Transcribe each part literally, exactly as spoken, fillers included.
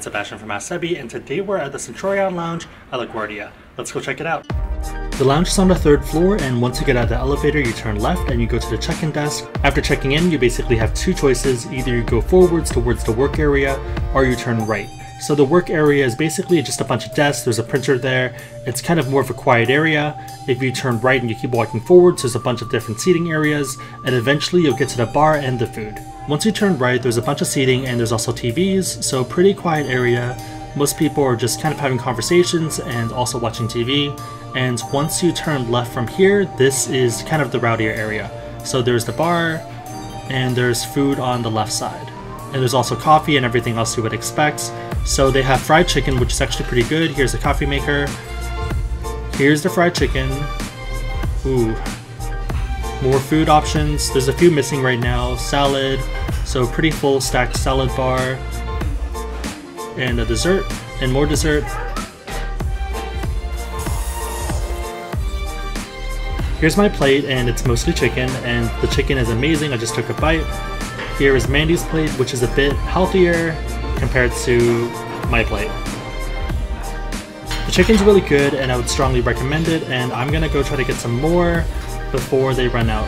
it's Sebastian from Ask Sebby, and today we're at the Centurion Lounge at LaGuardia. Let's go check it out. The lounge is on the third floor, and once you get out of the elevator, you turn left and you go to the check-in desk. After checking in, you basically have two choices. Either you go forwards towards the work area, or you turn right. So the work area is basically just a bunch of desks, there's a printer there, it's kind of more of a quiet area. If you turn right and you keep walking forwards, there's a bunch of different seating areas, and eventually you'll get to the bar and the food. Once you turn right, there's a bunch of seating and there's also T Vs, so pretty quiet area. Most people are just kind of having conversations and also watching T V. And once you turn left from here, this is kind of the rowdier area. So there's the bar, and there's food on the left side. And there's also coffee and everything else you would expect. So they have fried chicken, which is actually pretty good. Here's the coffee maker. Here's the fried chicken. Ooh. More food options. There's a few missing right now. Salad. So pretty full stacked salad bar. And a dessert. And more dessert. Here's my plate, and it's mostly chicken, and the chicken is amazing. I just took a bite. Here is Mandy's plate, which is a bit healthier compared to my plate. The chicken's really good, and I would strongly recommend it, and I'm gonna go try to get some more before they run out.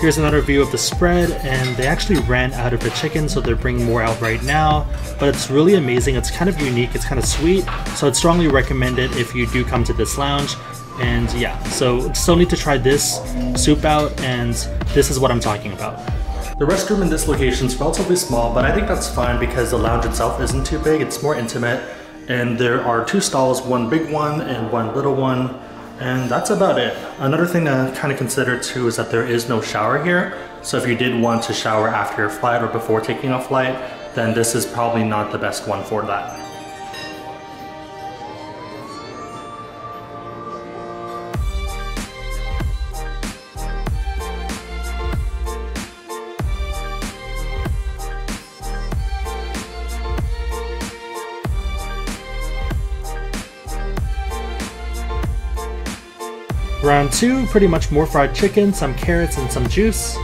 Here's another view of the spread, and they actually ran out of the chicken, so they're bringing more out right now, but it's really amazing. It's kind of unique, it's kind of sweet, so I'd strongly recommend it if you do come to this lounge. And yeah, so still need to try this soup out, and this is what I'm talking about. The restroom in this location is relatively small, but I think that's fine because the lounge itself isn't too big, it's more intimate. And there are two stalls, one big one and one little one, and that's about it. Another thing to kind of consider too is that there is no shower here. So if you did want to shower after your flight or before taking a flight, then this is probably not the best one for that. Round two, pretty much more fried chicken, some carrots, and some juice.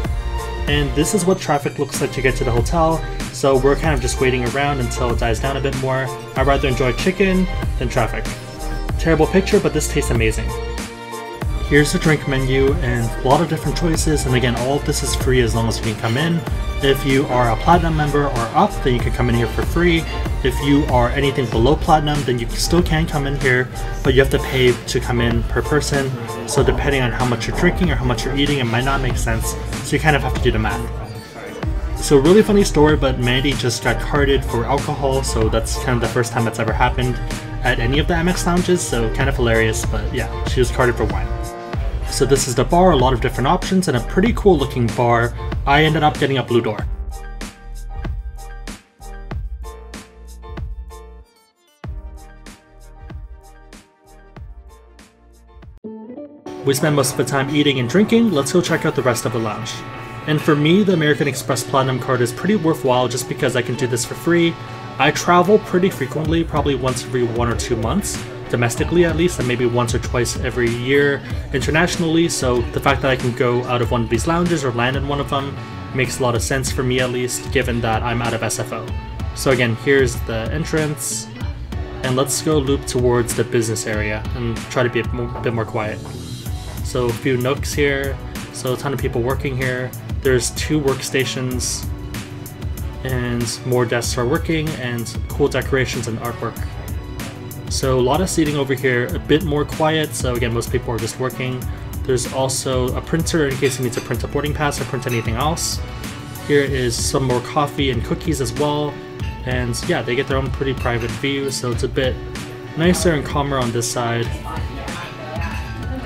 And this is what traffic looks like to get to the hotel, so we're kind of just waiting around until it dies down a bit more. I'd rather enjoy chicken than traffic. Terrible picture, but this tastes amazing. Here's the drink menu, and a lot of different choices, and again, all of this is free as long as you can come in. If you are a Platinum member or up, then you can come in here for free. If you are anything below Platinum, then you still can come in here, but you have to pay to come in per person. So depending on how much you're drinking or how much you're eating, it might not make sense, so you kind of have to do the math. So really funny story, but Mandy just got carded for alcohol, so that's kind of the first time that's ever happened at any of the M X lounges, so kind of hilarious, but yeah, she was carded for wine. So this is the bar, a lot of different options, and a pretty cool looking bar. I ended up getting a blue door. We spend most of the time eating and drinking, let's go check out the rest of the lounge. And for me, the American Express Platinum card is pretty worthwhile just because I can do this for free. I travel pretty frequently, probably once every one or two months, domestically at least, and maybe once or twice every year internationally, so the fact that I can go out of one of these lounges or land in one of them makes a lot of sense for me at least, given that I'm out of S F O. So again, here's the entrance, and let's go loop towards the business area and try to be a bit more quiet. So a few nooks here, so a ton of people working here. There's two workstations, and more desks are working, and cool decorations and artwork. So a lot of seating over here, a bit more quiet, so again, most people are just working. There's also a printer in case you need to print a boarding pass or print anything else. Here is some more coffee and cookies as well, and yeah, they get their own pretty private view, so it's a bit nicer and calmer on this side.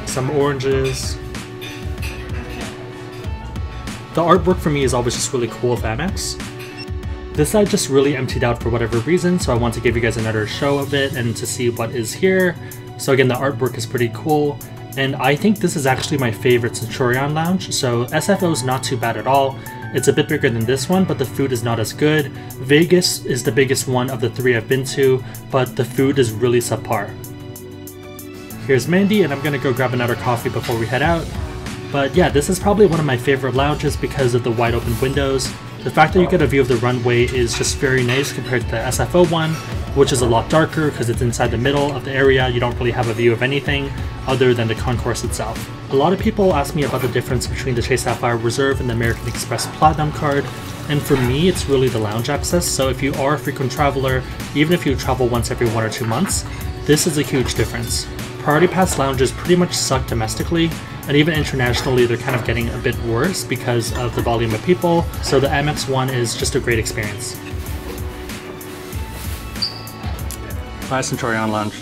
Some oranges. The artwork for me is always just really cool with M X. This side just really emptied out for whatever reason, so I want to give you guys another show of it and to see what is here. So again, the artwork is pretty cool, and I think this is actually my favorite Centurion Lounge. So S F O is not too bad at all. It's a bit bigger than this one, but the food is not as good. Vegas is the biggest one of the three I've been to, but the food is really subpar. Here's Mandy, and I'm gonna go grab another coffee before we head out. But yeah, this is probably one of my favorite lounges because of the wide open windows. The fact that you get a view of the runway is just very nice compared to the S F O one, which is a lot darker because it's inside the middle of the area. You don't really have a view of anything other than the concourse itself. A lot of people ask me about the difference between the Chase Sapphire Reserve and the American Express Platinum card, and for me it's really the lounge access. So if you are a frequent traveler, even if you travel once every one or two months, this is a huge difference. Priority Pass lounges pretty much suck domestically, and even internationally they're kind of getting a bit worse because of the volume of people, so the M X one is just a great experience. Bye, Centurion Lounge.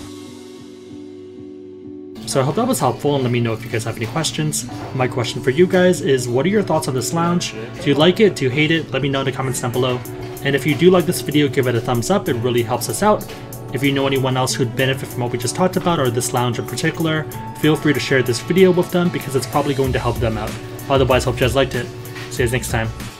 So I hope that was helpful, and let me know if you guys have any questions. My question for you guys is, what are your thoughts on this lounge? Do you like it? Do you hate it? Let me know in the comments down below. And if you do like this video, give it a thumbs up, it really helps us out. If you know anyone else who'd benefit from what we just talked about, or this lounge in particular, feel free to share this video with them because it's probably going to help them out. Otherwise, hope you guys liked it. See you guys next time.